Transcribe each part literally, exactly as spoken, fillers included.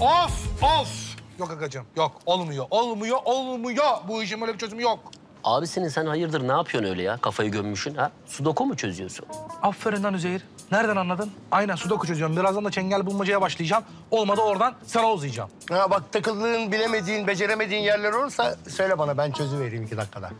Of, of. Yok agacığım, yok. Olmuyor, olmuyor, olmuyor. Bu işin böyle bir çözümü yok. Abisinin sen hayırdır, ne yapıyorsun öyle ya? Kafayı gömmüşsün ha? Sudoku mu çözüyorsun? Aferin lan Üzeyir. Nereden anladın? Aynen sudoku çözüyorum. Birazdan da çengel bulmacaya başlayacağım. Olmadı oradan sana uzayacağım. Ha bak, takıldığın, bilemediğin, beceremediğin yerler olursa söyle bana, ben çözüvereyim iki dakikada.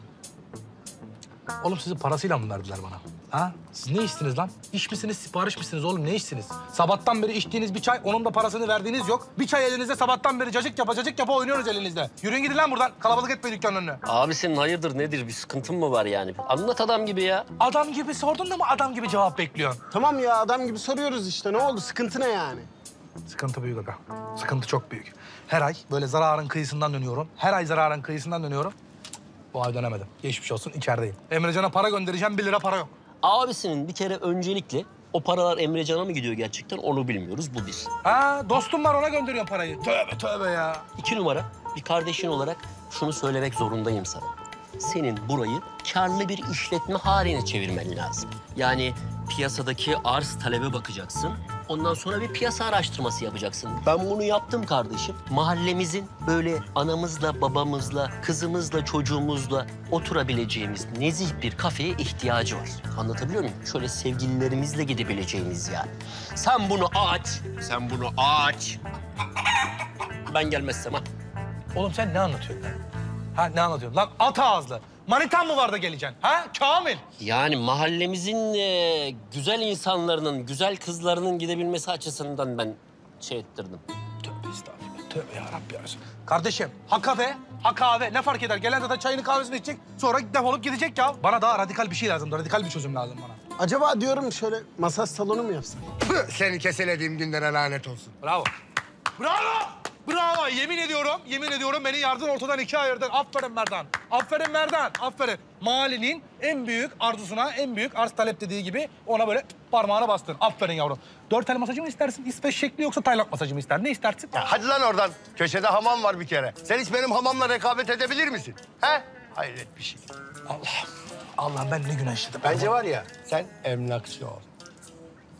Oğlum sizi parasıyla mı verdiler bana? Ha? Siz ne içtiniz lan? İş misiniz, sipariş misiniz oğlum? Ne içtiniz? Sabahtan beri içtiğiniz bir çay, onun da parasını verdiğiniz yok. Bir çay elinizde, sabahtan beri cacık yapa cacık yapa oynuyoruz elinizde. Yürüyün gidin lan buradan. Kalabalık etmeyin dükkanın önüne. Abi senin hayırdır nedir? Bir sıkıntın mı var yani? Anlat adam gibi ya. Adam gibi sordun da mı adam gibi cevap bekliyorsun? Tamam ya, adam gibi soruyoruz işte. Ne oldu? Sıkıntı ne yani? Sıkıntı büyük aga. Sıkıntı çok büyük. Her ay böyle zararın kıyısından dönüyorum. Her ay zararın kıyısından dönüyorum. Bu ay dönemedim. Geçmiş olsun, içerideyim. Emrecan'a para göndereceğim, bir lira para yok. Abisinin bir kere öncelikle o paralar Emrecan'a mı gidiyor gerçekten onu bilmiyoruz, bu bir. Ha, dostum var, ona gönderiyorum parayı. Tövbe tövbe ya. İki numara, bir kardeşin olarak şunu söylemek zorundayım sana. Senin burayı karlı bir işletme haline çevirmen lazım. Yani piyasadaki arz talebe bakacaksın. Ondan sonra bir piyasa araştırması yapacaksın. Ben bunu yaptım kardeşim. Mahallemizin böyle anamızla, babamızla, kızımızla, çocuğumuzla oturabileceğimiz nezih bir kafeye ihtiyacı var. Anlatabiliyor muyum? Şöyle sevgililerimizle gidebileceğimiz yani. Sen bunu aç. Sen bunu aç. Ben gelmezsem ha. Oğlum sen ne anlatıyorsun lan? Ha ne anlatıyorsun lan? At ağızlı. Manitan mı var da geleceksin? Ha? Kamil. Yani mahallemizin e, güzel insanlarının, güzel kızlarının gidebilmesi açısından ben şey ettirdim. Tövbe estağfurullah. Tövbe yarabbi ya. Kardeşim, ha kafe, ha kahve. Ne fark eder? Gelen zaten çayını kahvesini içecek, sonra defolup gidecek ya. Bana daha radikal bir şey lazım. Radikal bir çözüm lazım bana. Acaba diyorum şöyle masaj salonu mu yapsak? Seni keselediğim günlere lanet olsun. Bravo. Bravo! Bravo! Yemin ediyorum, yemin ediyorum beni yardım ortadan ikiye ayırdın. Aferin Merdan, aferin Merdan, aferin. Mahallenin en büyük arzusuna, en büyük arz talep dediği gibi ona böyle parmağına bastın. Aferin yavrum. Dört el masajı mı istersin, İsveç şekli yoksa Tayland masajı mı ister? Ne istersin? Ya hadi lan oradan. Köşede hamam var bir kere. Sen hiç benim hamamla rekabet edebilir misin? He? Hayret bir şey. Allah'ım, Allah'ım ben ne günah işledim. Bence var ya, sen emlakçı ol.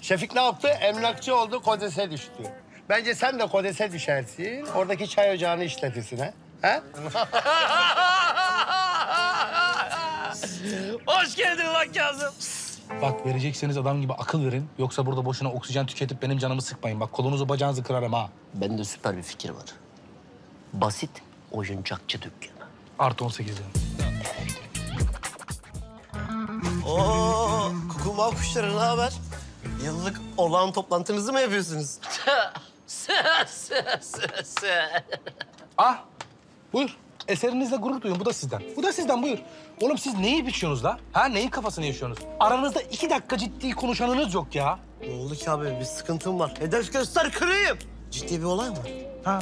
Şefik ne yaptı? Emlakçı oldu, kodese düştü. Bence sen de kodese düşersin, oradaki çay ocağını işletirsin ha? Ha? Hoş geldin lan Kazım. Bak verecekseniz adam gibi akıl verin, yoksa burada boşuna oksijen tüketip benim canımı sıkmayın. Bak kolunuzu bacağınızı kırarım ha. Bende süper bir fikir var. Basit oyuncakçı dükkanı. Artı on sekiz yani. Evet. Oo, kukumav kuşları ne haber? Yıllık olağan toplantınızı mı yapıyorsunuz? Ah, buyur. Eserinizle gurur duyun. Bu da sizden. Bu da sizden, buyur. Oğlum siz neyi biçiyorsunuz la? Ha, neyin kafasını yaşıyorsunuz? Aranızda iki dakika ciddi konuşanınız yok ya. Ne oldu ki abi? Bir sıkıntım var. Hedef göster, kırayım. Ciddi bir olay mı? Ha,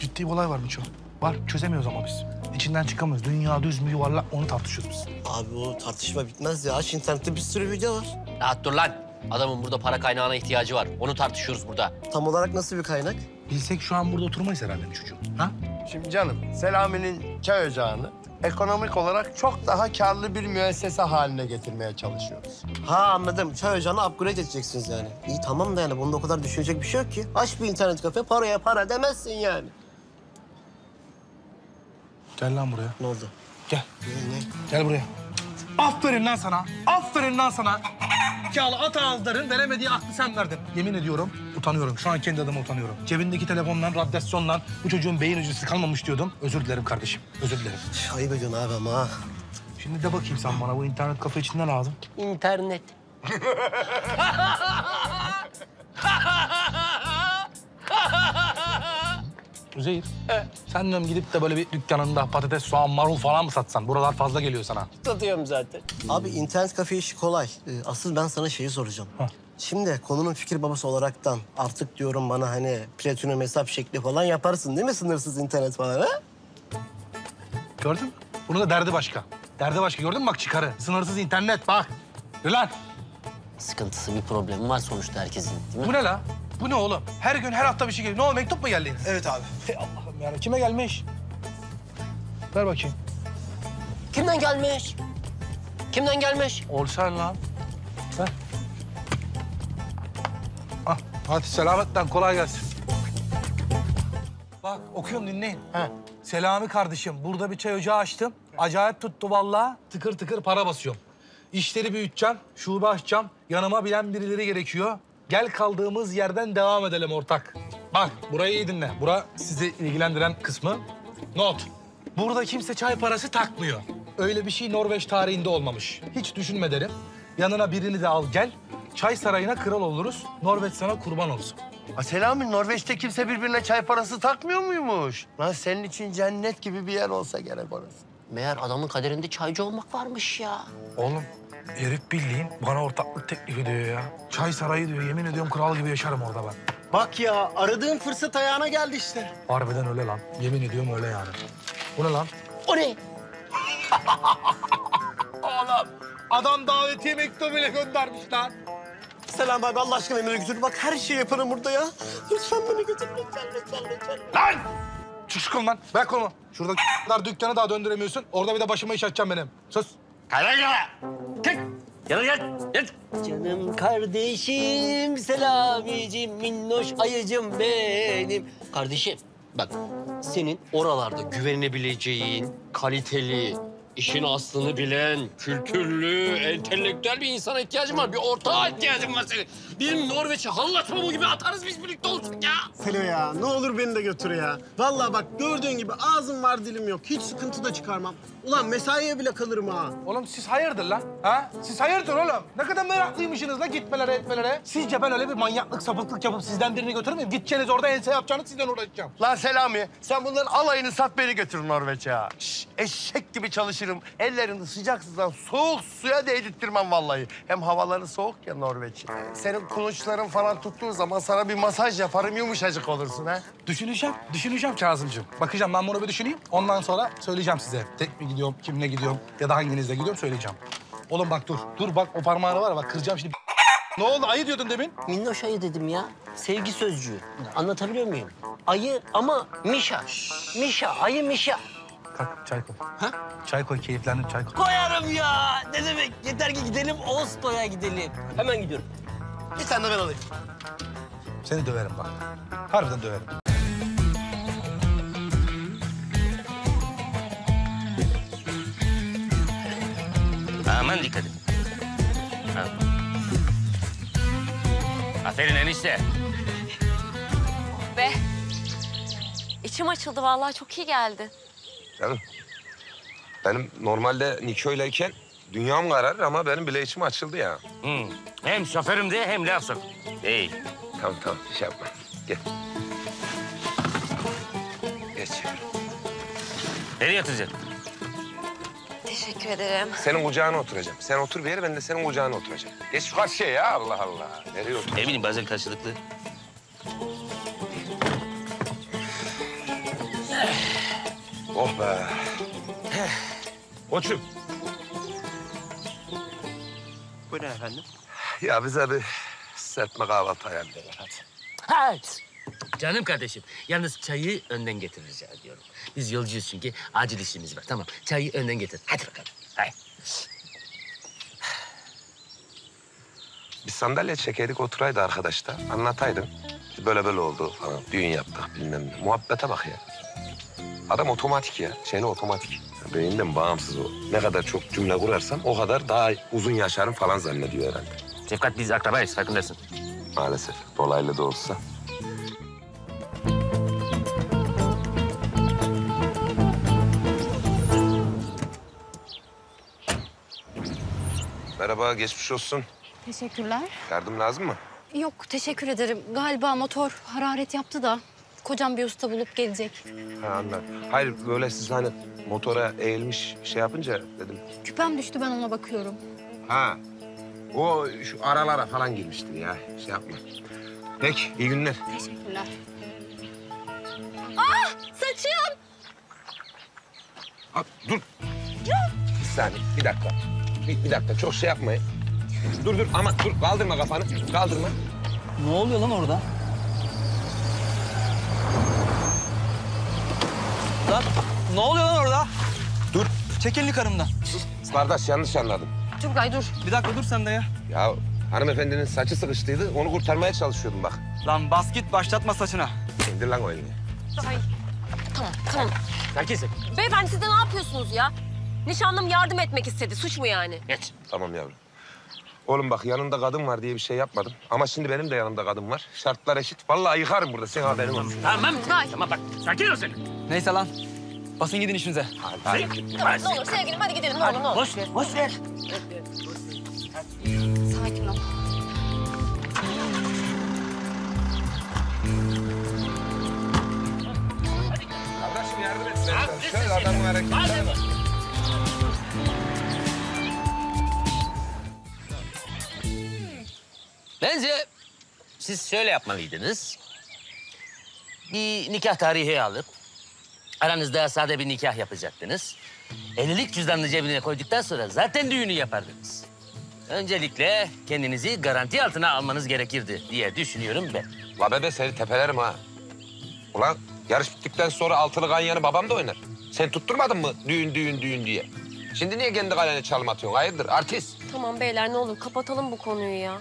ciddi bir olay var Mişo. Var, çözemiyoruz ama biz. İçinden çıkamıyoruz. Dünya düz mü, yuvarlak mı? Onu tartışıyoruz biz. Abi o tartışma bitmez ya. Aç internette bir sürü video var. Rahat dur lan. Adamın burada para kaynağına ihtiyacı var. Onu tartışıyoruz burada. Tam olarak nasıl bir kaynak? Bilsek şu an burada oturmayız herhalde bir çocuğum. Ha? Şimdi canım, Selami'nin çay ocağını ekonomik olarak çok daha karlı bir müessese haline getirmeye çalışıyoruz. Ha anladım. Çay ocağını upgrade edeceksiniz yani. İyi tamam da yani bunda o kadar düşünecek bir şey yok ki. Aç bir internet kafe, paraya para demezsin yani. Gel lan buraya. Ne oldu? Gel. Ne? Gel buraya. Aferin lan sana. Aferin lan sana. Zekalı at ağızların veremediği aklı sen verdin. Yemin ediyorum utanıyorum. Şu an kendi adıma utanıyorum. Cebindeki telefonla, radyasyonla bu çocuğun beyin hücresi kalmamış diyordum. Özür dilerim kardeşim. Özür dilerim. Ayıp ediyorsun abi ama. Şimdi de bakayım sen bana bu internet kafe içinde lazım. İnternet. Üzeyir, evet. Sen diyorum gidip de böyle bir dükkanında patates, soğan, marul falan mı satsan? Buralar fazla geliyor sana. Satıyorum zaten. Abi internet kafe işi kolay. Asıl ben sana şeyi soracağım. Ha. Şimdi konunun fikir babası olaraktan artık diyorum bana hani platinum hesap şekli falan yaparsın değil mi? Sınırsız internet falan ha? Gördün mü? Bunun da derdi başka. Derdi başka gördün mü bak çıkarı? Sınırsız internet bak. Lan. Sıkıntısı bir problemi var sonuçta herkesin değil mi? Bu ne la? Bu ne oğlum? Her gün, her hafta bir şey geliyor. Ne oldu? Mektup mu geldi? Evet abi. Hey Allah'ım ya. Kime gelmiş? Ver bakayım. Kimden gelmiş? Kimden gelmiş? Olsan lan. Ver. Ah, hadi selametten kolay gelsin. Bak okuyorum, dinleyin. He. Selami kardeşim, burada bir çay ocağı açtım. Acayip tuttu vallahi. Tıkır tıkır para basıyorum. İşleri büyüteceğim, şube açacağım. Yanıma bilen birileri gerekiyor. Gel kaldığımız yerden devam edelim ortak. Bak, burayı iyi dinle. Bura sizi ilgilendiren kısmı. Not. Burada kimse çay parası takmıyor. Öyle bir şey Norveç tarihinde olmamış. Hiç düşünme derim. Yanına birini de al gel. Çay sarayına kral oluruz. Norveç sana kurban olsun. Ha Selami, Norveç'te kimse birbirine çay parası takmıyor muymuş? Lan senin için cennet gibi bir yer olsa gerek orası. Meğer adamın kaderinde çaycı olmak varmış ya. Oğlum, herif bildiğin bana ortaklık teklif ediyor ya. Çay sarayı diyor, yemin ediyorum kral gibi yaşarım orada ben. Bak ya, aradığın fırsat ayağına geldi işte. Harbiden öyle lan, yemin ediyorum öyle yani. Bu ne lan? O ne? Oğlum, adam davetiye mektubu bile göndermiş lan. Selam abi, Allah aşkına beni götür. Bak her şeyi yaparım burada ya. Lütfen beni götür, lütfen, lütfen, lütfen. Lan! Çıkın lan, bırak onu. Şurada dükkanı daha döndüremiyorsun. Orada bir de başıma iş açacağım benim. Sus. Kayran yana. Tek. Yana gel, gel. Canım kardeşim, Selamicim, minnoş ayıcım benim. Kardeşim, bak senin oralarda güvenilebileceğin, kaliteli, İşin aslını bilen, kültürlü, entelektüel bir insana ihtiyacım var. Bir ortağa ihtiyacım var senin. Bizim Norveç'e hallatma bu gibi atarız biz birlikte olsun ya. Selo ya, ne olur beni de götür ya. Vallahi bak gördüğün gibi ağzım var dilim yok. Hiç sıkıntı da çıkarmam. Ulan mesaiye bile kalırım ha. Oğlum siz hayırdır lan? Ha? Siz hayırdır oğlum? Ne kadar meraklıymışsınız lan gitmelere etmelere. Sizce ben öyle bir manyaklık sapıklık yapıp sizden birini götürmeyeyim. Gideceğiniz orada ense yapacağınız sizden uğraşacağım. Lan Selami, sen bunların alayını sat beni götür Norveç'e. Şşş, eşek gibi çalışır. Ellerini sıcak sudan soğuk suya değdirttirmem vallahi. Hem havaları soğuk ya Norveç'in. Senin kuluçların falan tuttuğu zaman sana bir masaj yaparım, yumuşacık olursun ha. Düşüneceğim, düşüneceğim Kazımcığım. Bakacağım, ben bunu bir düşüneyim. Ondan sonra söyleyeceğim size. Tek mi gidiyorum, kimle gidiyorum ya da hanginizle gidiyorum söyleyeceğim. Oğlum bak dur, dur bak o parmağını var ya bak kıracağım şimdi. Ne oldu, ayı diyordun demin? Minnoş ayı dedim ya. Sevgi sözcüğü. Anlatabiliyor muyum? Ayı ama Mişa. Mişa, ayı Mişa. Kalk, çay koy. Ha? Çay koy, keyiflendim, çay koy. Koyarım ya! Ne demek? Yeter ki gidelim, Oslo'ya gidelim. Hemen gidiyorum. Bir tane de ben alayım. Seni döverim bak. Harbiden döverim. Aman dikkat et. Aferin enişte. Oh be. İçim açıldı vallahi, çok iyi geldi. Canım, benim normalde Niko'ylayken dünyam kararır ama benim bile içim açıldı ya. Hmm. Hem şoförüm diye hem laf sok. Değil. Tamam tamam, şey yapma. Gel. Geç. Nereye yatacaksın? Teşekkür ederim. Senin kucağına oturacağım. Sen otur bir yere, ben de senin kucağına oturacağım. Geç şu karşıya ya, Allah Allah. Nereye oturacağım? Eminim bazen karşılıklı. Oh be. Koçum. Buyurun efendim. Ya bize bir serpme kahvaltı ayarlayalım hadi. Evet. Canım kardeşim, yalnız çayı önden getiririz ya diyorum. Biz yolcuyuz çünkü acil işimiz var. Tamam, çayı önden getir. Hadi bakalım. Hadi. Bir sandalye çekerdik, oturaydı arkadaşlar. Anlataydım. Böyle böyle oldu falan. Düğün yaptık bilmem ne. Muhabbete bak ya. Adam otomatik ya, şeyle otomatik. Beyninden bağımsız o. Ne kadar çok cümle kurarsam o kadar daha uzun yaşarım falan zannediyor herhalde. Şefkat, biz akrabayız, farkındasın. Maalesef, dolaylı da olsa. Merhaba, geçmiş olsun. Teşekkürler. Yardım lazım mı? Yok, teşekkür ederim. Galiba motor hararet yaptı da. Kocam bir usta bulup gelecek. Ha, anladım. Hayır, böyle siz hani motora eğilmiş şey yapınca dedim. Küpem düştü, ben ona bakıyorum. Ha, o şu aralara falan girmiştir ya. Şey yapma. Peki, iyi günler. Teşekkürler. Ah, saçım! Ha, dur. Ya. Bir saniye, bir dakika. Bir, bir dakika, çok şey yapmayın. Dur, dur, aman dur. Kaldırma kafanı, kaldırma. Ne oluyor lan orada? Lan ne oluyor lan orada? Dur. Çek elini karımdan. Sus. Kardeş yanlış anladım. Turgay dur. Bir dakika dur sen de ya. Ya hanımefendinin saçı sıkıştıydı. Onu kurtarmaya çalışıyordum bak. Lan bas git başlatma saçına. İndir lan o elini. daha iyi. Tamam, tamam. Herkese. Beyefendi siz de ne yapıyorsunuz ya? Nişanlım yardım etmek istedi. Suç mu yani? Geç. Tamam yavrum. Oğlum bak yanında kadın var diye bir şey yapmadım. Ama şimdi benim de yanımda kadın var. Şartlar eşit. Vallahi yıkarım burada. Senin haberin olsun. Tamam. Hayır. Tamam bak. Sakin ol sen. Neyse lan. Basın gidin işinize. Hadi. Hadi. Hadi. Tamam ne olur sevgilim hadi gidelim. Ne olur ne olur. Boş ver. Boş ver. Sakin ol. Kardeşim yardım et. Şöyle adamın hareketine bak. Bence siz şöyle yapmalıydınız. Bir nikah tarihi alıp aranızda sade bir nikah yapacaktınız. Evlilik cüzdanını cebine koyduktan sonra zaten düğünü yapardınız. Öncelikle kendinizi garanti altına almanız gerekirdi diye düşünüyorum ben. La bebe seni tepelerim ha. Ulan yarış bittikten sonra altılı ganyanı babam da oynar. Sen tutturmadın mı düğün düğün düğün diye? Şimdi niye kendi kalene çalma atıyorsun? Hayırdır artist? Tamam beyler ne olur kapatalım bu konuyu ya.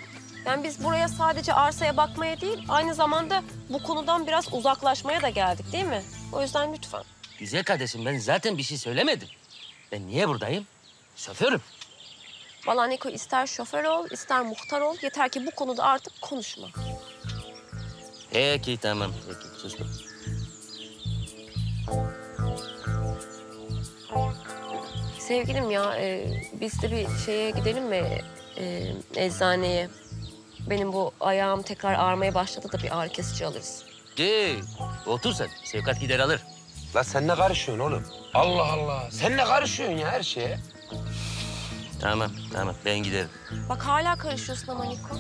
Yani biz buraya sadece arsaya bakmaya değil, aynı zamanda bu konudan biraz uzaklaşmaya da geldik değil mi? O yüzden lütfen. Güzel kardeşim ben zaten bir şey söylemedim. Ben niye buradayım? Şoförüm. Vallahi Niko ister şoför ol, ister muhtar ol. Yeter ki bu konuda artık konuşma. Peki tamam. Peki, susma. Sevgilim ya, e, biz de bir şeye gidelim mi? E, eczaneye. Benim bu ayağım tekrar ağrımaya başladı da bir ağrı kesici alırız. De, otur sen. Şevkat gider alır. La sen ne karışıyorsun oğlum? Allah Allah. Sen ne karışıyorsun ya her şeye? Tamam, tamam. Ben giderim. Bak hala karışıyorsun ama Niko.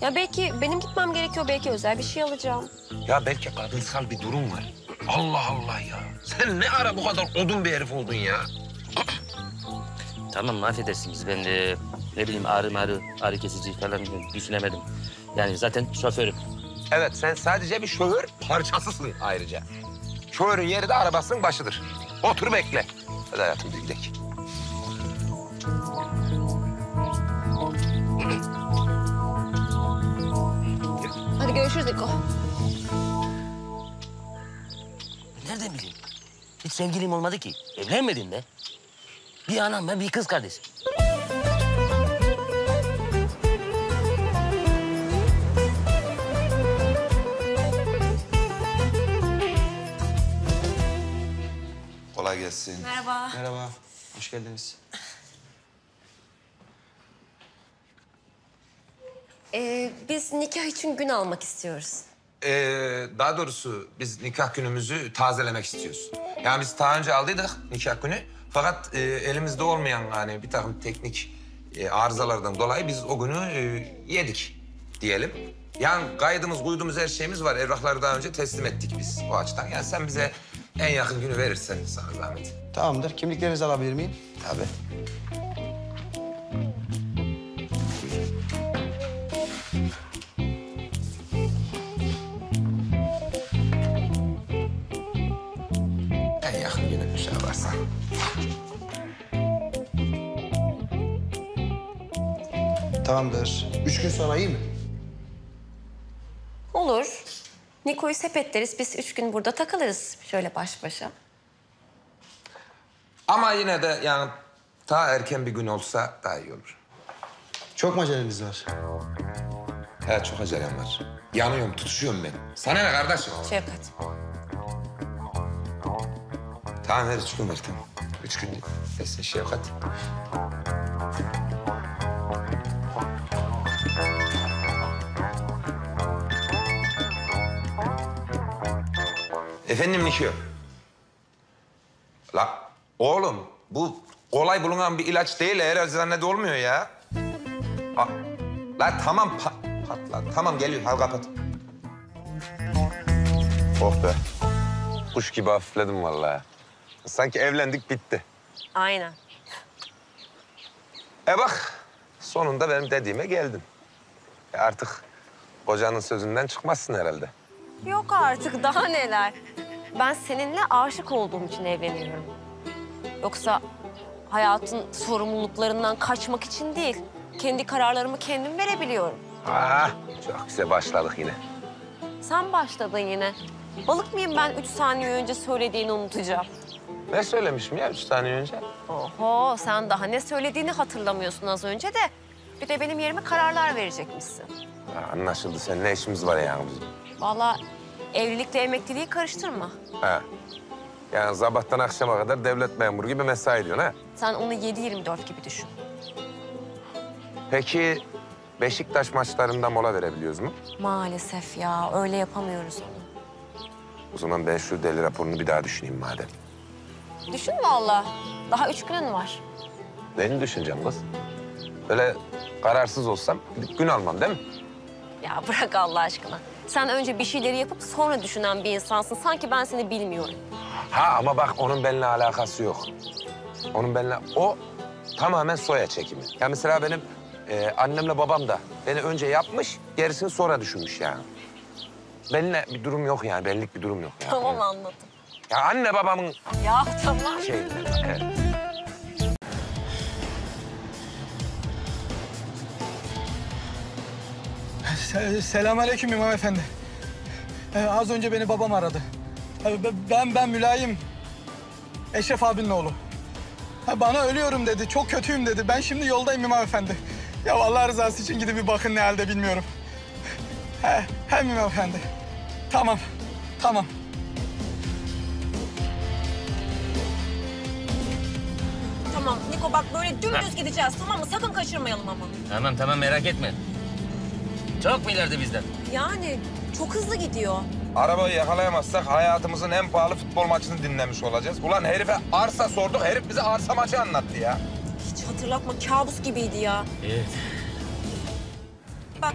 Ya belki benim gitmem gerekiyor. Belki özel bir şey alacağım. Ya belki kadınsal bir durum var. Allah Allah ya. Sen ne ara bu kadar odun bir herif oldun ya? Tamam, affedersiniz. Ben de... Ne bileyim ağrı mağrı, ağrı kesici falan düşünemedim. Yani zaten şoförüm. Evet, sen sadece bir şoför parçasısın ayrıca. Şoförün yeri de arabasının başıdır. Otur bekle. Hadi hayatım bir gidelim. Hadi görüşürüz Niko. Nereden bileyim? Hiç sevgilim olmadı ki. Evlenmedin de. Bir anam ben, bir kız kardeşim. Kolay gelsin. Merhaba. Merhaba. Hoş geldiniz. Ee, biz nikah için gün almak istiyoruz. Ee, daha doğrusu biz nikah günümüzü tazelemek istiyoruz. Yani biz daha önce aldıydık nikah günü. Fakat e, elimizde olmayan hani bir takım teknik e, arızalardan dolayı biz o günü e, yedik diyelim. Yani kaydımız, uydumuz, her şeyimiz var. Evrakları daha önce teslim ettik biz o açıdan. Yani sen bize en yakın günü verirsen sana zahmet. Tamamdır. Kimliklerinizi alabilir miyim? Tabii. En yakın günü bir şey varsa. Tamamdır. Üç gün sonra iyi mi? Olur. Niko'yu sepetleriz, biz üç gün burada takılırız şöyle baş başa. Ama yine de yani daha erken bir gün olsa daha iyi olur. Çok mu aceleniz var? He, çok acelem var. Yanıyorum, tutuşuyorum ben. Sana ne kardeşim? Şevkat. Tamam, her üç gün var, tamam. Üç gün değil. Neyse, Şevkat. Efendim Niko. La oğlum bu kolay bulunan bir ilaç değil, her eczanede olmuyor ya. Ha, la tamam pat, pat la, tamam geliyor, hadi kapat. Oh be, kuş gibi hafifledim vallahi. Sanki evlendik bitti. Aynen. E bak, sonunda benim dediğime geldin. E artık kocanın sözünden çıkmazsın herhalde. Yok artık, daha neler. Ben seninle aşık olduğum için evleniyorum. Yoksa hayatın sorumluluklarından kaçmak için değil, kendi kararlarımı kendim verebiliyorum. Ah, çok güzel başladık yine. Sen başladın yine. Balık mıyım ben üç saniye önce söylediğini unutacağım? Ne söylemişim ya üç saniye önce? Oho, sen daha ne söylediğini hatırlamıyorsun az önce de. Bir de benim yerime kararlar verecekmişsin. Ya anlaşıldı. Senin ne işimiz var yani bizim? Vallahi evlilikle emekliliği karıştırma. Ha. Yani sabahtan akşama kadar devlet memuru gibi mesai diyorsun ha? Sen onu yedi yirmi dört gibi düşün. Peki Beşiktaş maçlarında mola verebiliyoruz mu? Maalesef ya. Öyle yapamıyoruz onu. O zaman ben şu deli raporunu bir daha düşüneyim madem. Düşün vallahi. Daha üç günün var. Neyini düşüneceğim kız? Öyle kararsız olsam gidip gün almam değil mi? Ya bırak Allah aşkına. Sen önce bir şeyleri yapıp sonra düşünen bir insansın. Sanki ben seni bilmiyorum. Ha ama bak onun benimle alakası yok. Onun benimle... O tamamen soya çekimi. Ya mesela benim e, annemle babam da beni önce yapmış, gerisini sonra düşünmüş yani. Benimle bir durum yok yani, benlik bir durum yok yani. Tamam anladım. Ya anne babamın... Ya tamam. Şey, evet. Selamünaleyküm İmam Efendi. Ee, az önce beni babam aradı. Ben ben Mülayim. Eşref abinin oğlu. Bana ölüyorum dedi. Çok kötüyüm dedi. Ben şimdi yoldayım İmam Efendi. Ya Allah rızası için gidip bir bakın ne halde bilmiyorum. He, hem İmam Efendi. Tamam. Tamam. Tamam Niko bak böyle dümdüz gideceğiz tamam mı? Sakın kaçırmayalım ama. Tamam tamam merak etme. Çok mu ileride bizden? Yani çok hızlı gidiyor. Arabayı yakalayamazsak hayatımızın en pahalı futbol maçını dinlemiş olacağız. Ulan herife arsa sorduk, herif bize arsa maçı anlattı ya. Hiç hatırlatma, kabus gibiydi ya. Evet. Bak,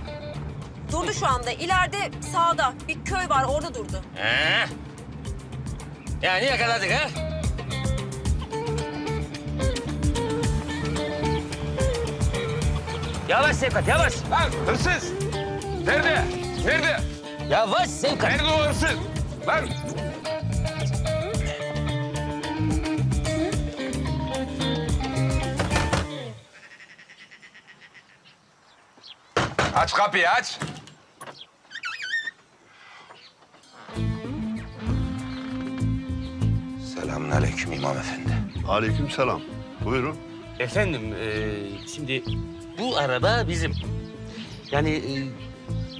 durdu şu anda. İleride sağda bir köy var, orada durdu. He. Yani yakaladık ha? Yavaş Şevkat, yavaş. Lan hırsız! Nerede? Nerede? Yavaş Şevkat. Nerede o hırsız? Lan! Aç kapıyı, aç. Selamünaleyküm İmam Efendi. Aleykümselam. Buyurun. Efendim, ee, şimdi bu araba bizim. Yani... E,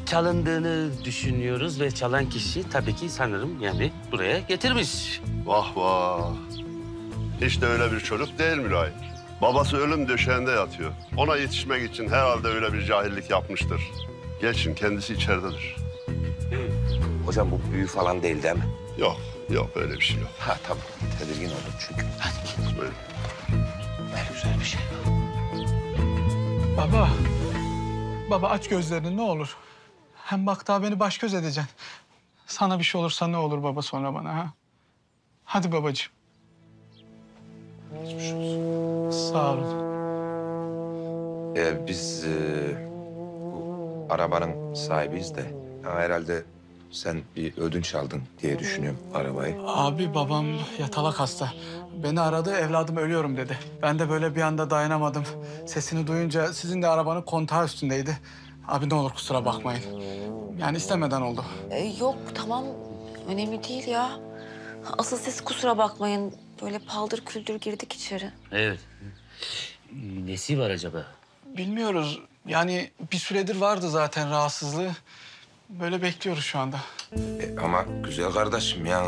çalındığını düşünüyoruz ve çalan kişi tabii ki sanırım yani buraya getirmiş. Vah vah. Hiç de öyle bir çocuk değil Mirai. Babası ölüm döşeğinde yatıyor. Ona yetişmek için herhalde öyle bir cahillik yapmıştır. Geçin kendisi içeridedir. Hocam bu büyü falan değil değil mi? Yok, yok öyle bir şey yok. Ha tamam, tedirgin oldum çünkü. Hadi git. Buyurun. Böyle güzel bir şey. Baba, baba aç gözlerini ne olur. Hem bak daha beni baş göz edeceksin. Sana bir şey olursa ne olur baba sonra bana ha? Hadi babacığım. Geçmiş olsun. Sağ olun. Ee, biz e, bu arabanın sahibiyiz de herhalde sen bir ödünç aldın diye düşünüyorum arabayı. Abi babam yatalak hasta. Beni aradı evladım ölüyorum dedi. Ben de böyle bir anda dayanamadım. Sesini duyunca sizin de arabanın kontağı üstündeydi. Abi ne olur kusura bakmayın. Yani istemeden oldu. Ee, yok tamam önemli değil ya. Asıl siz kusura bakmayın. Böyle paldır küldür girdik içeri. Evet. Nesi var acaba? Bilmiyoruz. Yani bir süredir vardı zaten rahatsızlığı. Böyle bekliyoruz şu anda. E, ama güzel kardeşim ya.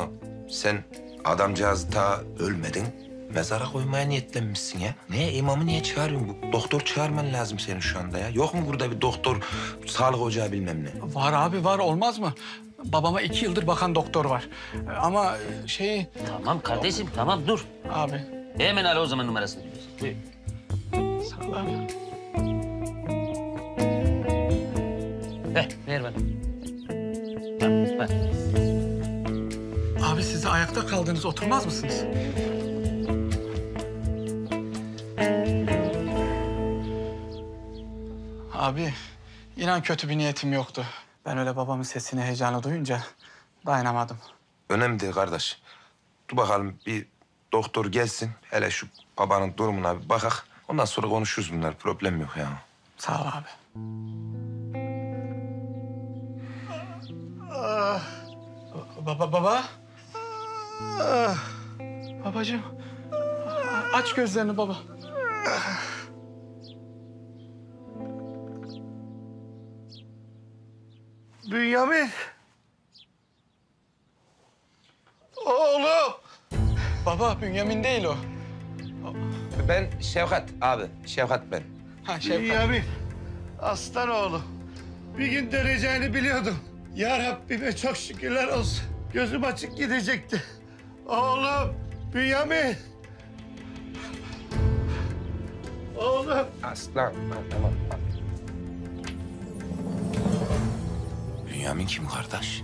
Sen adamcağızı ta ölmedin. Mezara koymaya niyetlenmişsin ya. Ne imamı niye çağırıyorsun? Doktor çağırman lazım senin şu anda ya. Yok mu burada bir doktor, sağlık ocağı bilmem ne? Var abi var olmaz mı? Babama iki yıldır bakan doktor var. Ama şey... Tamam kardeşim o... tamam dur. Abi. Hemen ara o zaman numarasını. Buyur. Sağ ol abi. Heh, ver bana. Tamam, bak. Abi siz de ayakta kaldınız, oturmaz mısınız? Abi, inan kötü bir niyetim yoktu. Ben öyle babamın sesini, heyecanı duyunca dayanamadım. Önemli değil kardeş. Dur bakalım bir doktor gelsin. Hele şu babanın durumuna bir bakak. Ondan sonra konuşuruz bunlar. Problem yok yani. Sağ ol abi. Ah, Baba, baba. Ah. Babacığım, aç gözlerini baba. Ah. Bünyamin. Oğlum. Baba, Bünyamin değil o. Ben Şevkat abi, Şevkat ben. Ha, Şevkat. Bünyamin, aslan oğlum. Bir gün döneceğini biliyordum. Ya Rabbime çok şükürler olsun. Gözüm açık gidecekti. Oğlum, Bünyamin. Oğlum. Aslan, tamam. Bünyamin kim kardeş?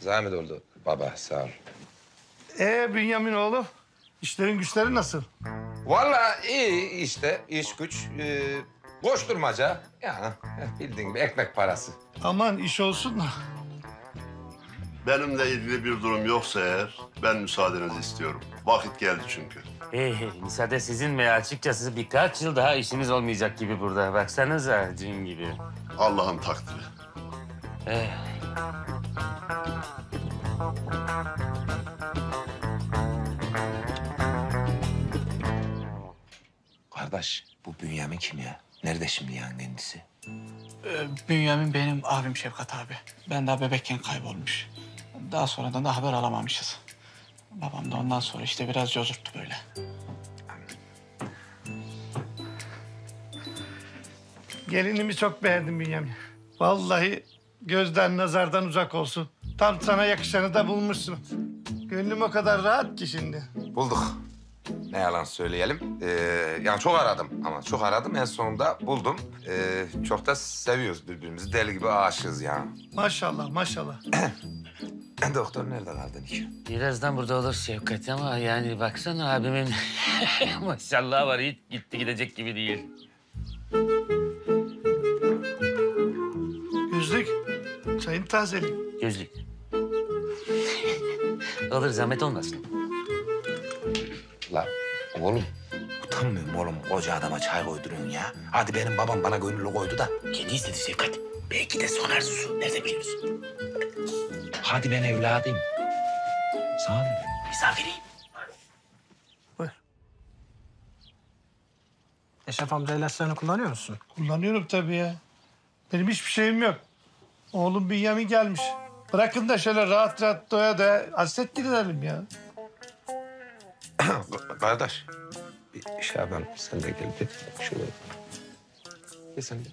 Zahmet oldu baba, sağ ol. Ee Bünyamin oğlum, işlerin güçlerin nasıl? Vallahi iyi işte, iş güç, ee, koşturmaca. Yani bildiğin gibi ekmek parası. Aman iş olsun da. Benimle ilgili bir durum yoksa eğer, ben müsaadenizi istiyorum. Vakit geldi çünkü. Hey, hey, müsaade sizin mi? Açıkçası birkaç yıl daha işiniz olmayacak gibi burada. Baksanıza, cin gibi. Allah'ın takdiri. Hey. Kardeş, bu Bünyamin kim ya? Nerede şimdi yani kendisi? Ee, Bünyamin benim abim Şevkat abi. Ben daha bebekken kaybolmuş. Daha sonradan da haber alamamışız. Babam da ondan sonra işte biraz cozurttu böyle. Gelinimi çok beğendim Bünyamin. Vallahi gözden nazardan uzak olsun. Tam sana yakışanı da bulmuşsun. Gönlüm o kadar rahat ki şimdi. Bulduk. Ne yalan söyleyelim. Ee, yani çok aradım ama çok aradım. En sonunda buldum. Ee, çok da seviyoruz birbirimizi. Deli gibi aşığız yani. Maşallah, maşallah. Doktor nerede kaldı Niko? Birazdan burada olur Şevkat ama yani baksana abimin maşallah var. Hiç gitti gidecek gibi değil. Gözlük. Çayını tazeleyeyim. Gözlük. Alır zahmet olmasın. La oğlum, utanmıyorum oğlum koca adama çay koyduruyorsun ya. Hadi benim babam bana gönüllü koydu da. Kendi istedi Şevkat. Belki de son arzusu. Nerede biliyorsun? Hadi ben evladıyım. Sağ ol. Misafiriyim. Buyur. Eşref amca ilaçlarını kullanıyor musun? Kullanıyorum tabii ya. Benim hiçbir şeyim yok. Oğlum Bünyamin gelmiş. Bırakın da şöyle rahat rahat doya doya hasret gidelim ya. Kardeş, Şaban sen de gel bir şöyle. Gel sen de.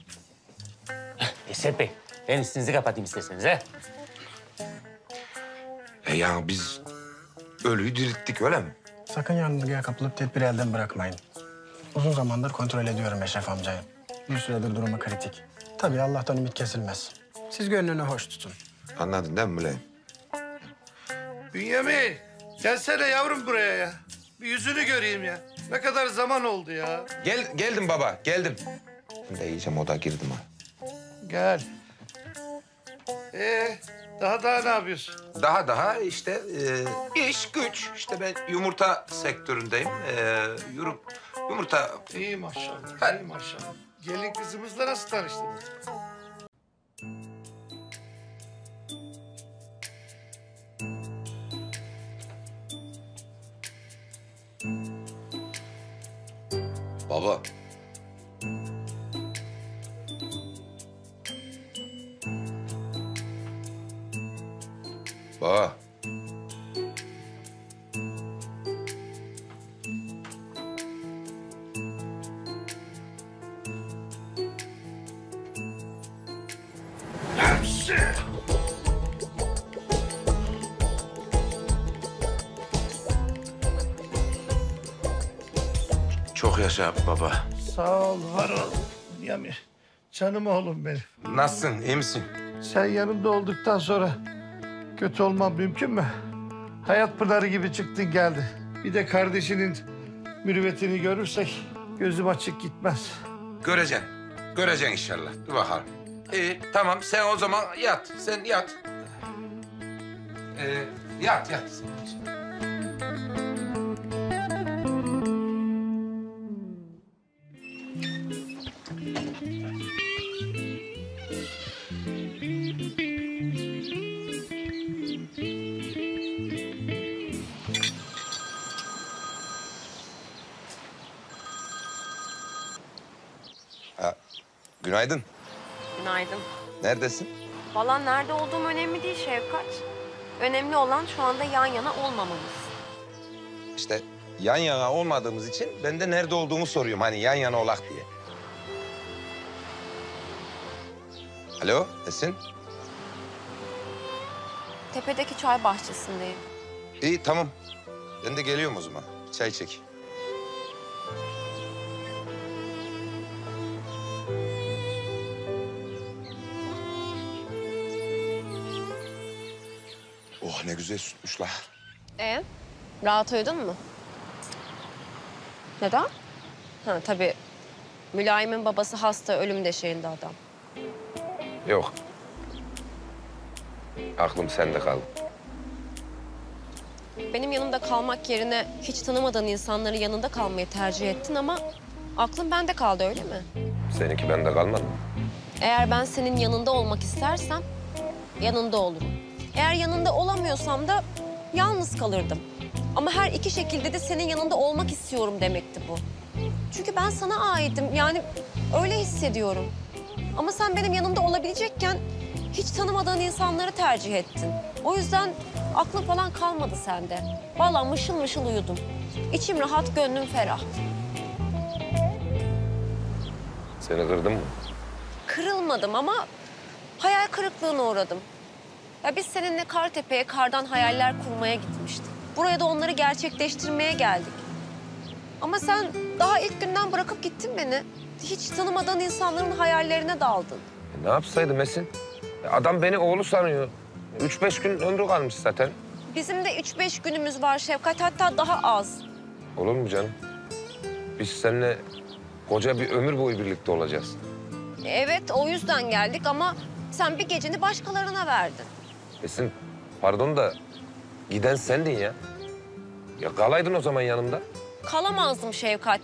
Eşref Bey, ben üstünüzü kapatayım isterseniz ha. E yani biz ölüyü dirilttik öyle mi? Sakın yanılgıya kapılıp tedbiri elden bırakmayın. Uzun zamandır kontrol ediyorum Eşref amcayı. Bir süredir durumu kritik. Tabii Allah'tan ümit kesilmez. Siz gönlünü hoş tutun. Anladın değil mi Mülayim? Bünyamin, gelsene yavrum buraya ya. Bir yüzünü göreyim ya. Ne kadar zaman oldu ya. Gel, geldim baba, geldim. Ben de iyice moda girdim ha. Gel. Ee, daha daha ne yapıyorsun? Daha daha işte e, iş güç. İşte ben yumurta sektöründeyim. E, yürüp yumurta... İyi maşallah, ha. iyi maşallah. Gelin kızımızla nasıl tanıştınız? Baba. Baba. Yaşa baba. Sağ ol, var ol. Bünyamin, canım oğlum benim. Nasılsın, iyi misin? Sen yanımda olduktan sonra kötü olmam mümkün mü? Hayat pınarı gibi çıktın geldi. Bir de kardeşinin mürüvvetini görürsek gözüm açık gitmez. Göreceksin, göreceksin inşallah. Dur bakalım. İyi, tamam sen o zaman yat, sen yat. Ee, yat, yat. Ha, günaydın. Günaydın. Neredesin? Valla nerede olduğum önemli değil Şevkat. Önemli olan şu anda yan yana olmamamız. İşte yan yana olmadığımız için ben de nerede olduğumu soruyorum. Hani yan yana olak diye. Alo Esin. Tepedeki çay bahçesindeyim. İyi tamam. Ben de geliyorum o zaman. Çay çek. Oh ne güzel sütmüş la. Ee, rahat uyudun mu? Neden? Ha tabii. Mülayim'in babası hasta, ölüm döşeğinde adam. Yok. Aklım sende kaldı. Benim yanımda kalmak yerine hiç tanımadığın insanların yanında kalmayı tercih ettin ama aklın bende kaldı öyle mi? Seninki bende kalmadı mı? Eğer ben senin yanında olmak istersem yanında olurum. Eğer yanında olamıyorsam da yalnız kalırdım. Ama her iki şekilde de senin yanında olmak istiyorum demekti bu. Çünkü ben sana aitim yani öyle hissediyorum. Ama sen benim yanımda olabilecekken hiç tanımadığın insanları tercih ettin. O yüzden aklın falan kalmadı sende. Vallahi mışıl mışıl uyudum. İçim rahat, gönlüm ferah. Seni kırdım mı? Kırılmadım ama hayal kırıklığına uğradım. Ya biz seninle Kartepe'ye, kardan hayaller kurmaya gitmiştik. Buraya da onları gerçekleştirmeye geldik. Ama sen daha ilk günden bırakıp gittin beni. Hiç tanımadığın insanların hayallerine daldın. E ne yapsaydım Esin? Adam beni oğlu sanıyor. Üç beş gün ömrü kalmış zaten. Bizim de üç beş günümüz var Şevkat. Hatta daha az. Olur mu canım? Biz seninle koca bir ömür boyu birlikte olacağız. Evet, o yüzden geldik ama sen bir geceni başkalarına verdin. Esin, pardon da giden sendin ya. Ya kalaydın o zaman yanımda. Kalamazdım Şevkat.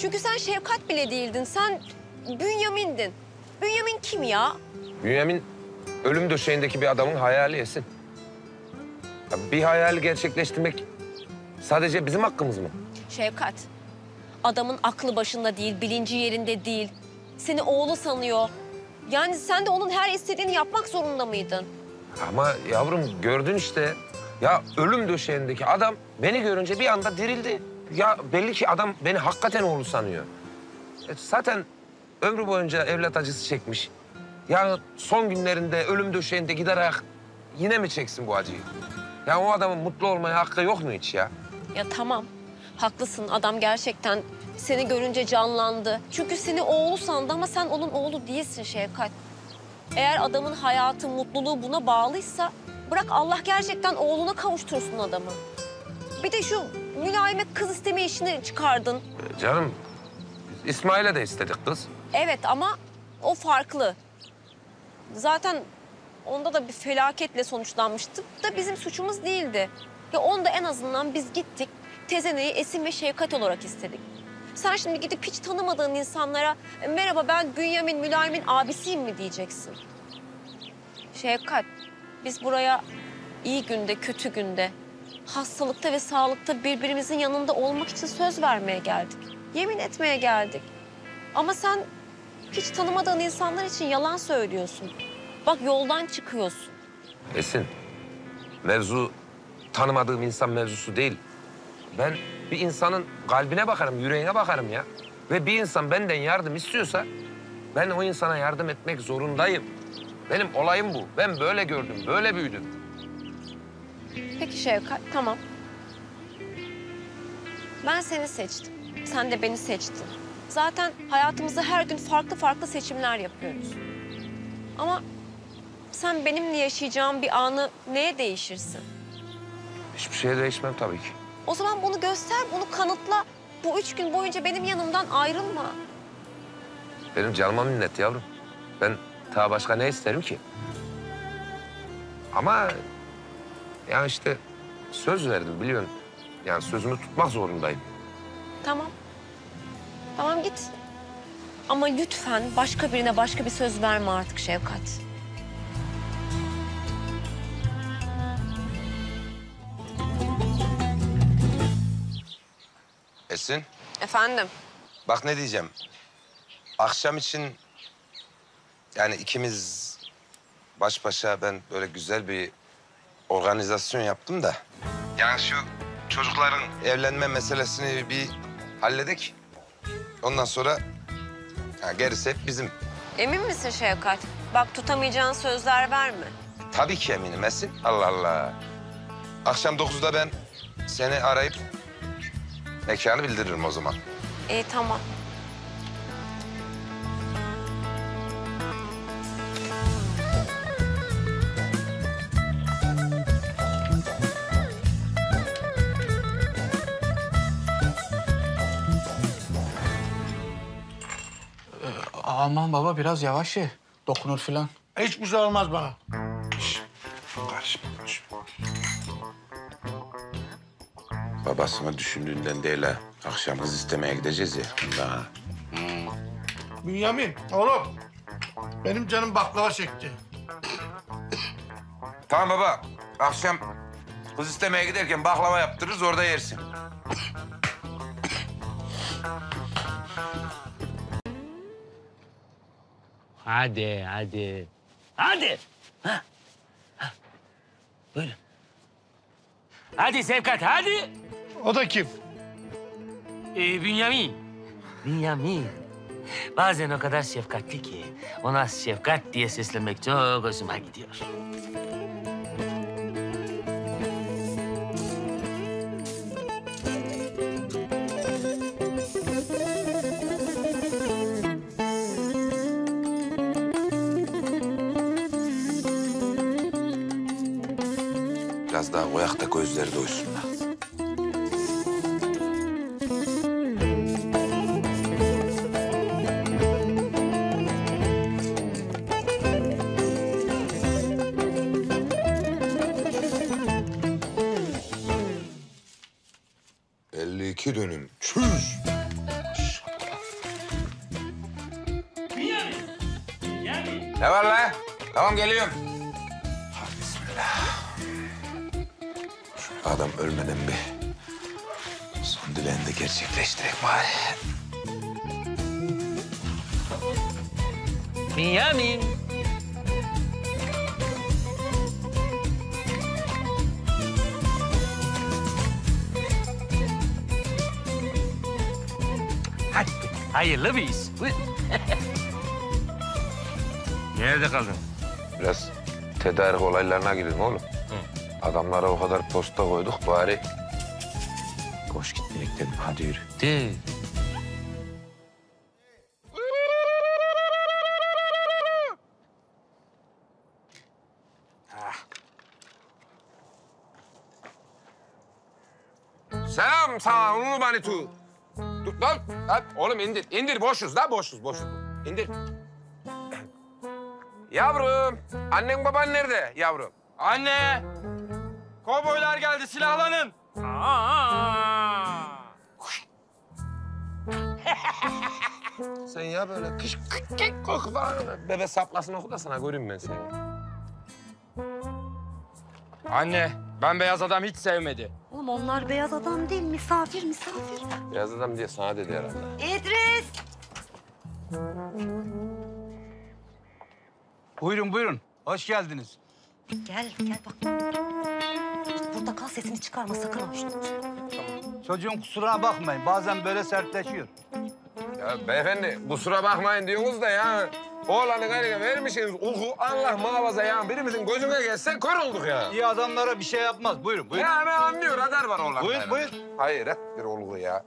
Çünkü sen Şevkat bile değildin. Sen Bünyamin'din. Bünyamin kim ya? Bünyamin ölüm döşeğindeki bir adamın hayali Esin. Ya bir hayali gerçekleştirmek sadece bizim hakkımız mı? Şevkat, adamın aklı başında değil, bilinci yerinde değil. Seni oğlu sanıyor. Yani sen de onun her istediğini yapmak zorunda mıydın? Ama yavrum gördün işte. Ya ölüm döşeğindeki adam beni görünce bir anda dirildi. Ya belli ki adam beni hakikaten oğlu sanıyor. E zaten ömrü boyunca evlat acısı çekmiş. Ya son günlerinde ölüm döşeğinde giderek yine mi çeksin bu acıyı? Ya o adamın mutlu olmaya hakkı yok mu hiç ya? Ya tamam, haklısın. Adam gerçekten seni görünce canlandı. Çünkü seni oğlu sandı ama sen onun oğlu değilsin Şevkat. Eğer adamın hayatı, mutluluğu buna bağlıysa bırak Allah gerçekten oğluna kavuştursun adamı. Bir de şu mülayime kız isteme işini çıkardın. E canım, İsmail'e de istedik kız. Evet ama o farklı. Zaten onda da bir felaketle sonuçlanmıştı da bizim suçumuz değildi. Ya onda en azından biz gittik, tezeneyi Esin ve Şevkat olarak istedik. Sen şimdi gidip hiç tanımadığın insanlara merhaba ben Bünyamin, Mülayim'in abisiyim mi diyeceksin? Şevkat, biz buraya iyi günde, kötü günde, hastalıkta ve sağlıkta birbirimizin yanında olmak için söz vermeye geldik. Yemin etmeye geldik. Ama sen hiç tanımadığın insanlar için yalan söylüyorsun. Bak yoldan çıkıyorsun. Esin, mevzu tanımadığım insan mevzusu değil. Ben bir insanın kalbine bakarım, yüreğine bakarım ya. Ve bir insan benden yardım istiyorsa ben o insana yardım etmek zorundayım. Benim olayım bu. Ben böyle gördüm, böyle büyüdüm. Peki Şevkat, tamam. Ben seni seçtim. Sen de beni seçtin. Zaten hayatımızda her gün farklı farklı seçimler yapıyoruz. Ama sen benimle yaşayacağım bir anı neye değişirsin? Hiçbir şeye değişmem tabii ki. O zaman bunu göster, bunu kanıtla. Bu üç gün boyunca benim yanımdan ayrılma. Benim canıma minnet yavrum. Ben daha başka ne isterim ki? Ama ya işte söz verdim biliyorsun. Yani sözümü tutmak zorundayım. Tamam. Tamam git. Ama lütfen başka birine başka bir söz verme artık Şevkat. Esin. Efendim? Bak ne diyeceğim. Akşam için yani ikimiz baş başa ben böyle güzel bir organizasyon yaptım da. Yani şu çocukların evlenme meselesini bir halledik. Ondan sonra yani gerisi hep bizim. Emin misin Şevkat? Bak tutamayacağın sözler verme. Tabii ki eminim Esin. Allah Allah. Akşam dokuzda ben seni arayıp mekanı bildiririm o zaman. İyi tamam. Aman baba biraz yavaş ye. Dokunur filan. Hiç güzel olmaz bana. Şişt, karışma, karışma. Babasını düşündüğünden değil ha. Akşam kız istemeye gideceğiz ya. Daha. Hmm. Bünyamin, oğlum. Benim canım baklava çekti. Tamam baba. Akşam kız istemeye giderken baklava yaptırırız, orada yersin. Hadi, hadi. Hadi. Ha. Ha. Buyurun. Hadi Şevkat, hadi. O da kim? Ee, Bünyamin. Bünyamin. Bazen o kadar şefkatli ki ona Şevkat diye seslenmek çok hoşuma gidiyor. Biraz daha koyak da gözleri doysunlar. elli iki dönüm. Çüş! Ne var lan? Tamam geliyorum. Adam ölmeden bir son dileğini de gerçekleştirek bari. Miami. Hadi, hayırlı bir iş. Nerede kaldın? Biraz tedarik olaylarına girdim oğlum. Adamlara o kadar posta koyduk bari. Koş gitmeyek dedim, hadi yürü. De. Selam sana Ulu Manitu. Dur lan, oğlum indir, indir boşuz da boşuz, boşuz. İndir. Yavrum, annen baban nerede yavrum? Anne. Kovboylar geldi, silahlanın. Aa! Sen ya böyle kış kık kık koku falan. Bebe saplasın oku da sana göreyim ben seni. Anne, ben beyaz adam hiç sevmedi. Oğlum onlar beyaz adam değil, misafir misafir. Beyaz adam diye sana dedi herhalde. İdris! Buyurun buyurun, hoş geldiniz. Gel, gel bak. Burada kal, sesini çıkarma sakın ha. Tamam. Çocuğun kusuruna bakmayın. Bazen böyle sertleşiyor. Ya beyefendi kusura bakmayın diyorsunuz da ya. Oğlanı galiba vermişsiniz. Uhu Allah muhafaza ya. Birimizin gözüne gelse kör olduk ya. İyi adamlara bir şey yapmaz. Buyurun, buyurun. Ya ben anlıyor, radar var oğlan. Buyur, yani. Buyur. Hayret bir olgu ya.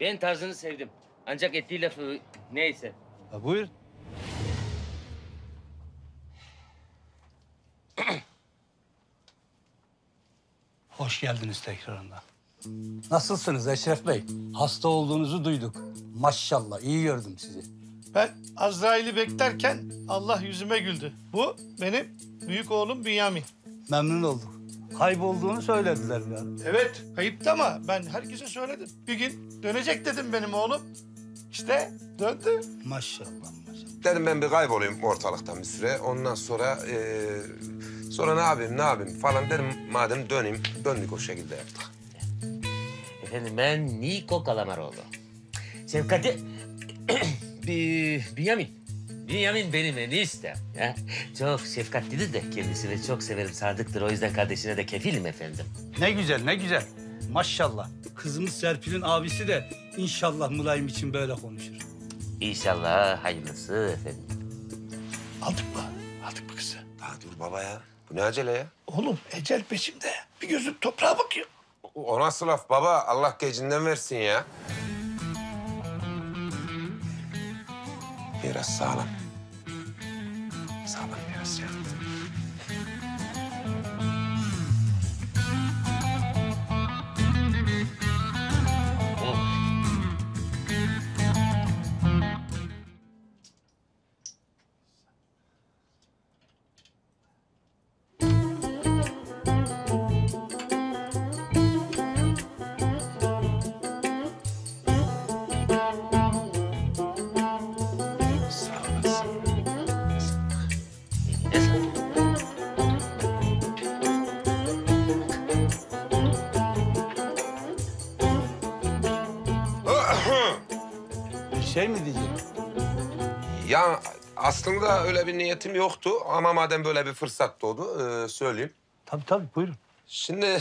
Ben tarzını sevdim. Ancak ettiği lafı neyse. Ha, buyur. Hoş geldiniz tekrarında. Nasılsınız Eşref Bey? Hasta olduğunuzu duyduk. Maşallah iyi gördüm sizi. Ben Azrail'i beklerken Allah yüzüme güldü. Bu benim büyük oğlum Bünyamin. Memnun olduk. Kaybolduğunu söylediler ya. Evet kayıptı ama ben herkese söyledim. Bir gün dönecek dedim benim oğlum. İşte döndü. Maşallah maşallah. Dedim ben bir kaybolayım ortalıktan bir süre. Ondan sonra e, sonra ne yapayım ne yapayım falan dedim. Madem döneyim, döndük o şekilde yaptık. Efendim ben Niko Kalamaroğlu. Şevkat'i... Bünyamin. Bünyamin benim eniştem. Ya. Çok şefkatlidir de kendisini çok severim, sadıktır. O yüzden kardeşine de kefilim efendim. Ne güzel, ne güzel. Maşallah. Kızımız Serpil'in abisi de inşallah Mülayim için böyle konuşur. İnşallah hayırlısı efendim. Aldık mı? Aldık mı kızı? Daha dur baba ya. Bu ne acele ya? Oğlum ecel peşimde. Bir gözüm toprağa bakıyor. O nasıl laf baba? Allah gecinden versin ya. Biraz sağlam. Sağlam biraz ya. Şey mi diyeceğim? Ya aslında öyle bir niyetim yoktu ama madem böyle bir fırsat doğdu e, söyleyeyim. Tabii tabii buyurun. Şimdi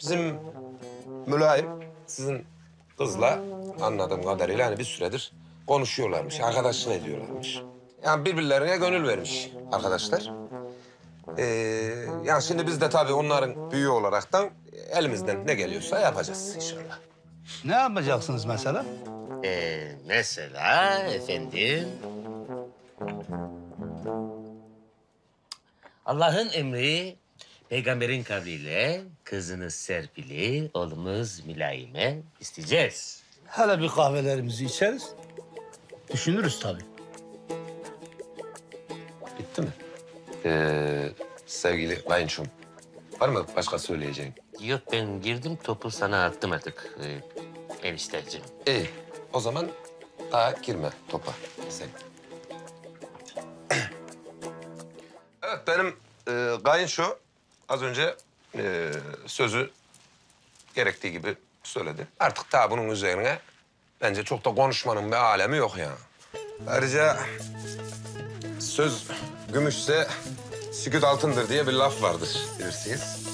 bizim Mülayim sizin kızla anladığım kadarıyla hani bir süredir konuşuyorlarmış, arkadaşlık ediyorlarmış. Yani birbirlerine gönül vermiş arkadaşlar. Ee, yani şimdi biz de tabii onların büyüğü olaraktan elimizden ne geliyorsa yapacağız inşallah. Ne yapacaksınız mesela? Ee, mesela efendim... Allah'ın emri, peygamberin kavliyle kızınız Serpil'i, oğlumuz Mülayim'e isteyeceğiz. Hele bir kahvelerimizi içeriz, düşünürüz tabii. Bitti mi? Ee, sevgili kayınçum, var mı başka söyleyeceğim? Yok, ben girdim, topu sana attım artık ee, enişteciğim. İyi. O zaman daha girme topa sen. Evet benim e, kayınço az önce e, sözü gerektiği gibi söyledi. Artık daha bunun üzerine bence çok da konuşmanın bir alemi yok ya. Ayrıca söz gümüşse sükût altındır diye bir laf vardır bilirsiniz.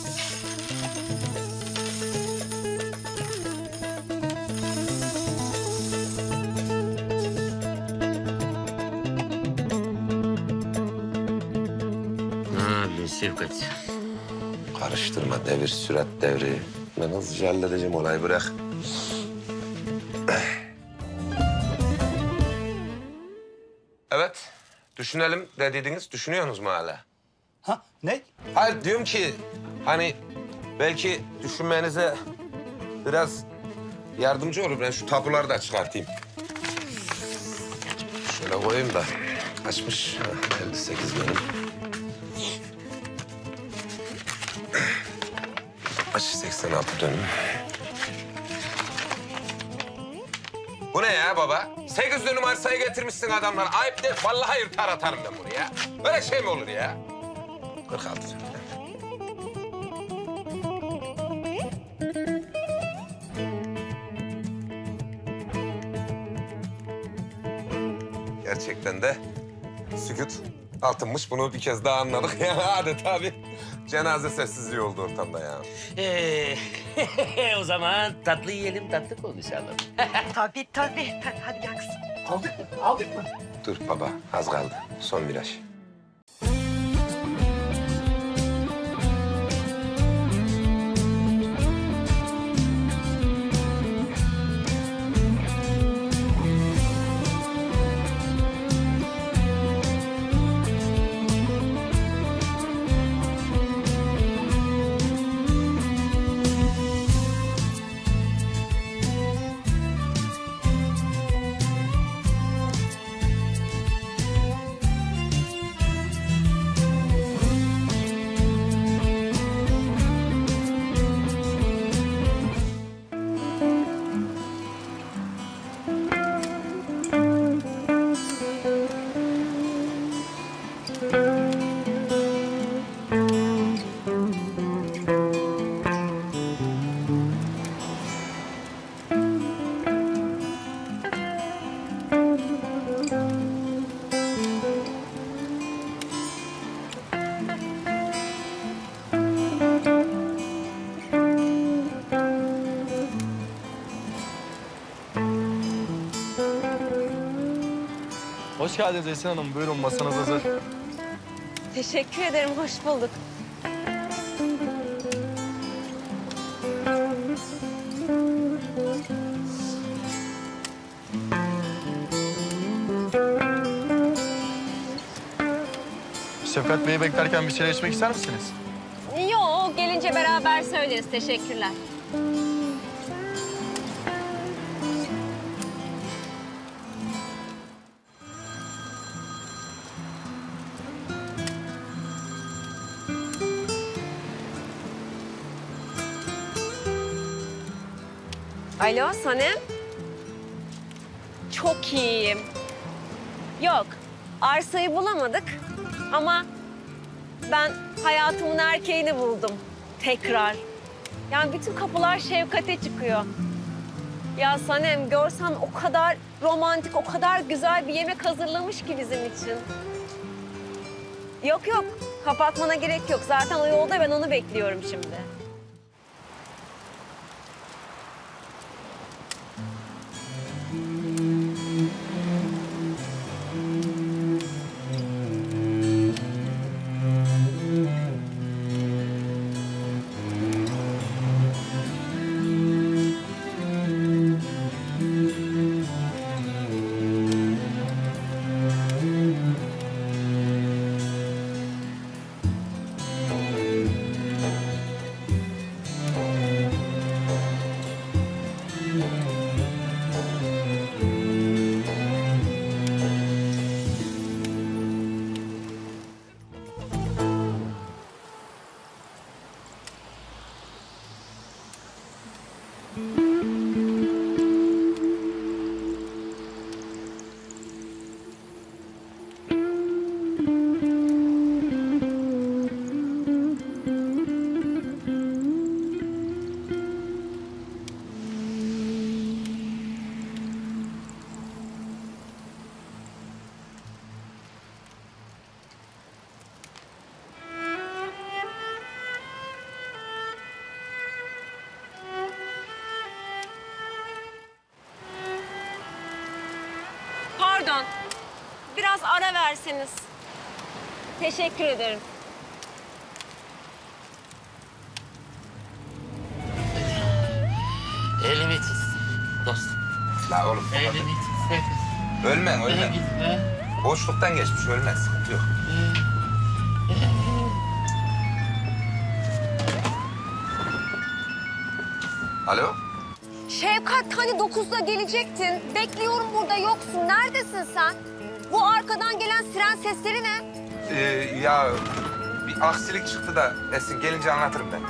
Şevkat. Karıştırma devir, sürat devri. Ben hızlıca halledeceğim olayı, bırak. Evet, düşünelim dediydiniz. Düşünüyorsunuz mu hala? Ha, ne? Hayır, diyorum ki hani belki düşünmenize biraz yardımcı olur. Ben şu tapuları da çıkartayım. Şöyle koyayım da. Açmış. elli sekiz benim. seksen altı dönüm. Bu ne ya baba? sekiz dönüm arsayı getirmişsin adamlar. Ayıp değil. Vallahi yırtar atarım ben bunu ya. Böyle şey mi olur ya? kırk altı dönüm. Gerçekten de sükût altınmış. Bunu bir kez daha anladık ya. Hadi tabii. Cenaze sessizliği oldu ortamda ya. Ee, o zaman tatlı yiyelim, tatlı konuşalım. Tabii, tabii. Hadi gel kızım. Aldık mı? Aldık mı? Dur baba, az kaldı. Son viraj. Hoş geldiniz Esin Hanım. Buyurun, masanız hazır. Teşekkür ederim, hoş bulduk. Şevkat Bey'i beklerken bir şeyler içmek ister misiniz? Yok, gelince beraber söyleriz. Teşekkürler. Alo, Sanem. Çok iyiyim. Yok, arsayı bulamadık ama ben hayatımın erkeğini buldum tekrar. Yani bütün kapılar Şevkat'e çıkıyor. Ya Sanem, görsen o kadar romantik, o kadar güzel bir yemek hazırlamış ki bizim için. Yok yok, kapatmana gerek yok. Zaten o yolda, ben onu bekliyorum şimdi. Pardon, biraz ara verseniz. Teşekkür ederim. Elimi tut dostum. La oğlum. Elimi tut. Ölmen, ölmen. Gitme. Boşluktan geçmiş, ölmen. Sıkıntı yok. Alo? Şevkat, hani dokuzda gelecektin. Bekliyorum burada, yoksun. Neredesin sen? Bu arkadan gelen siren sesleri ne? Ee, ya bir aksilik çıktı da Esin, gelince anlatırım ben.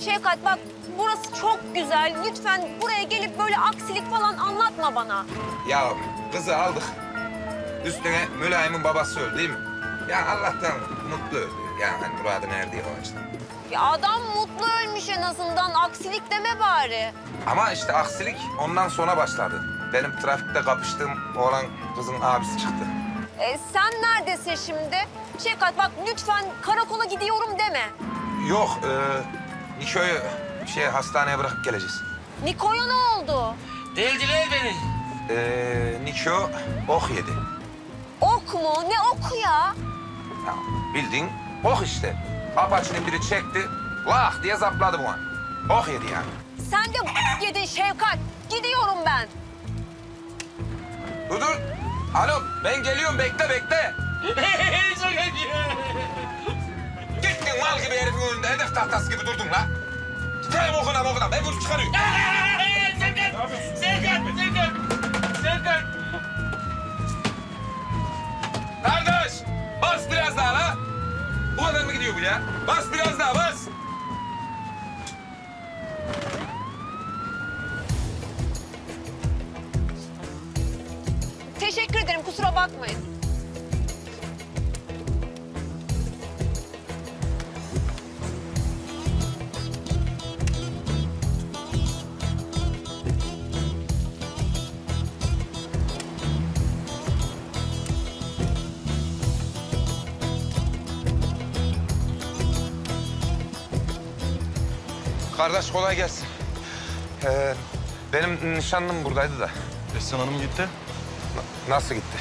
Şevkat bak, burası çok güzel. Lütfen buraya gelip böyle aksilik falan anlatma bana. Ya kızı aldık. Üstüne Mülayim'in babası öldü değil mi? Ya Allah'tan mutlu öldü. Ya hani muradı nerede ya o işte. Ya adam mutlu ölmüş en azından. Aksilik deme bari. Ama işte aksilik ondan sonra başladı. Benim trafikte kapıştığım oğlan kızın abisi çıktı. E, sen neredesin şimdi? Şevkat bak, lütfen karakola gidiyorum deme. Yok, e, Niko'yu şey, hastaneye bırakıp geleceğiz. Niko'ya ne oldu? Deldiler beni. E, Niko ok yedi. Ok mu? Ne oku ya? Ya bildiğin ok işte. Apaçının biri çekti, lah diye zapladı bu an. Ok yedi yani. Sen de b**k yedin Şevkat. Gidiyorum ben. Dur dur. Alo, ben geliyorum. Bekle, bekle. Çok acıyor. Gittin mal gibi herifin önünde. Hedef tahtası gibi durdun la. Gidelim okuna okuna. Ben bunu çıkarıyorum. Sevkat! Sevkat! Sevkat! Sevkat! Kardeş! Bas biraz daha la. Bu kadar mı gidiyor bu ya? Bas biraz daha, bas. Teşekkür ederim, kusura bakmayın. Kardeş kolay gelsin. Ee, benim nişanlım buradaydı da. Esin Hanım gitti. Nasıl gitti?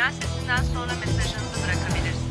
sinyal sesinden sonra mesajınızı bırakabilirsiniz.